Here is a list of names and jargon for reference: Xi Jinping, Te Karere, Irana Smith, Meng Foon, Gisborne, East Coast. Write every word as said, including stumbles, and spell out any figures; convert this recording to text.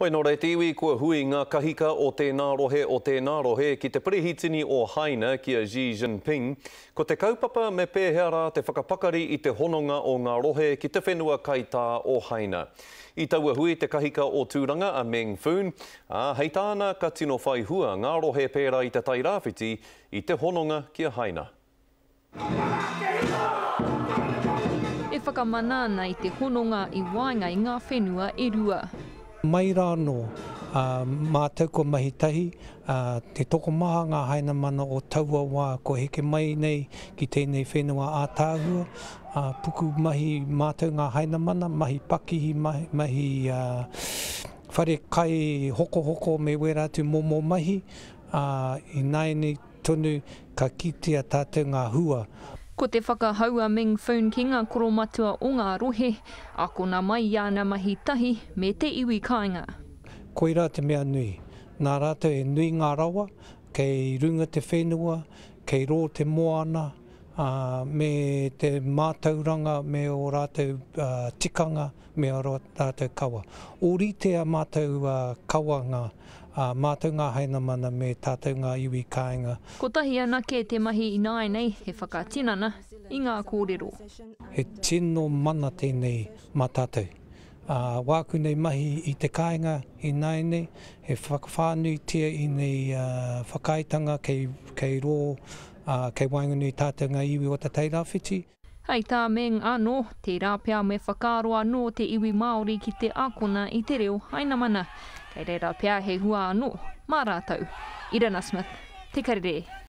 Hoi nō reiti iwi, kua hui ngā kahika o tēnā rohe o tēnā rohe ki te pirihitini o Haina kia Xi Jinping. Ko te kaupapa me pēhea rā te whakapakari i te hononga o ngā rohe ki te whenua kaitā o Haina. I taua hui te kahika o Tūranga a Meng Foon, a hei tāna ka tino whai hua ngā rohe pērā i te tairāwhiti i te hononga kia Haina. E whakamana ana i te hononga i wainga i ngā whenua e rua. Mai rāno uh, mātou ko mahitahi, uh, te tokomaha ngā haina mana o taua wā, ko heke mai nei ki tēnei whenua ātāhua, uh, puku mahi mātou ngā haina mana, mahi pakihi, mahi, mahi uh, whare kai hoko hoko me wera atu momo mahi, uh, i nāienei tonu ka kitea tātou ngā hua. Ko te whakahaua Meng Foon ki ngā koromatua o ngā rohe, a kona mai Irana Mahitahi me te iwi kāinga. Koirā te mea nui, nā rātou e nui ngā rawa, kei runga te whenua, kei rō te moana, uh, me te mātauranga, me o rātou uh, tikanga, me o rātou kawa. Oritea mātou uh, kawa ngā. Uh, mātou ngā haina mana me tātou ngā iwi kāinga. Ko tahi ana kē te mahi i nāienei he whakatinana i ngā kōrero. He tino mana tēnei mā tātou. Uh, wāku nei mahi i te kāinga i nāienei, he whakawhānui tia i nei uh, whakaitanga kei, kei rō, uh, kei wainganui tātou ngā iwi o te tairāwhiti. Hei tā Meng anō, te rāpea me whakaroa nō te iwi Māori ki te ākona i te reo haina mana. Kei reira pea he hua anō, mā rātou. Irana Smith, Te Karere.